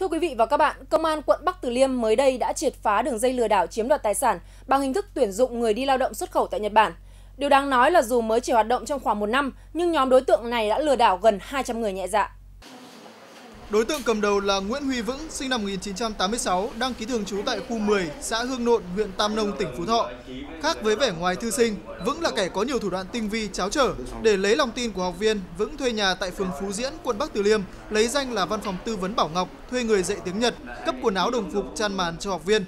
Thưa quý vị và các bạn, Công an quận Bắc Từ Liêm mới đây đã triệt phá đường dây lừa đảo chiếm đoạt tài sản bằng hình thức tuyển dụng người đi lao động xuất khẩu tại Nhật Bản. Điều đáng nói là dù mới chỉ hoạt động trong khoảng 1 năm, nhưng nhóm đối tượng này đã lừa đảo gần 200 người nhẹ dạ. Đối tượng cầm đầu là Nguyễn Huy Vững, sinh năm 1986, đăng ký thường trú tại khu 10, xã Hương Nộn, huyện Tam Nông, tỉnh Phú Thọ. Khác với vẻ ngoài thư sinh, Vững là kẻ có nhiều thủ đoạn tinh vi, tráo trở. Để lấy lòng tin của học viên, Vững thuê nhà tại phường Phú Diễn, quận Bắc Từ Liêm, lấy danh là văn phòng tư vấn Bảo Ngọc, thuê người dạy tiếng Nhật, cấp quần áo đồng phục chan màn cho học viên.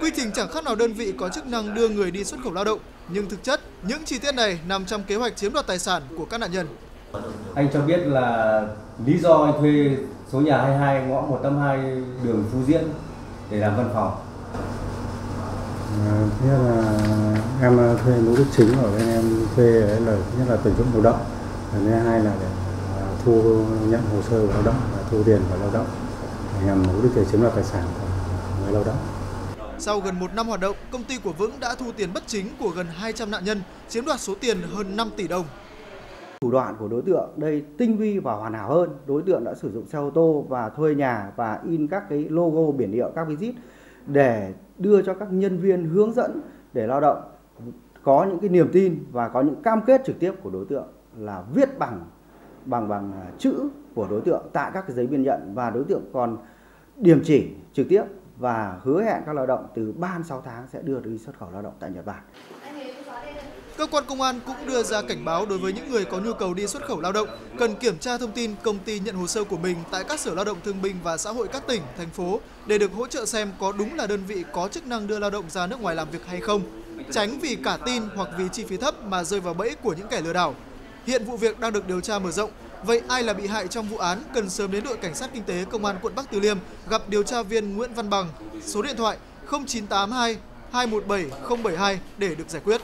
Quy trình chẳng khác nào đơn vị có chức năng đưa người đi xuất khẩu lao động, nhưng thực chất những chi tiết này nằm trong kế hoạch chiếm đoạt tài sản của các nạn nhân. Anh cho biết là lý do anh thuê số nhà 22 ngõ 182 đường Phú Diễn để làm văn phòng. Thế là em thuê mục đích chính ở bên em thuê là nhất là tuyển dụng lao động, thứ hai là để thu nhận hồ sơ của lao động và thu tiền của lao động nhằm mục đích để chiếm đoạt tài sản của người lao động. Sau gần 1 năm hoạt động, công ty của Vững đã thu tiền bất chính của gần 200 nạn nhân, chiếm đoạt số tiền hơn 5 tỷ đồng. Thủ đoạn của đối tượng đây tinh vi và hoàn hảo hơn. Đối tượng đã sử dụng xe ô tô và thuê nhà và in các cái logo biển hiệu, các cái zip để đưa cho các nhân viên hướng dẫn để lao động có những cái niềm tin và có những cam kết trực tiếp của đối tượng là viết bằng chữ của đối tượng tại các cái giấy biên nhận, và đối tượng còn điểm chỉ trực tiếp và hứa hẹn các lao động từ 3-6 tháng sẽ đưa đi xuất khẩu lao động tại Nhật Bản. Cơ quan công an cũng đưa ra cảnh báo đối với những người có nhu cầu đi xuất khẩu lao động cần kiểm tra thông tin công ty nhận hồ sơ của mình tại các sở lao động thương binh và xã hội các tỉnh, thành phố để được hỗ trợ xem có đúng là đơn vị có chức năng đưa lao động ra nước ngoài làm việc hay không, tránh vì cả tin hoặc vì chi phí thấp mà rơi vào bẫy của những kẻ lừa đảo. Hiện vụ việc đang được điều tra mở rộng, vậy ai là bị hại trong vụ án cần sớm đến đội cảnh sát kinh tế Công an quận Bắc Từ Liêm gặp điều tra viên Nguyễn Văn Bằng, số điện thoại 0982 217 072 để được giải quyết.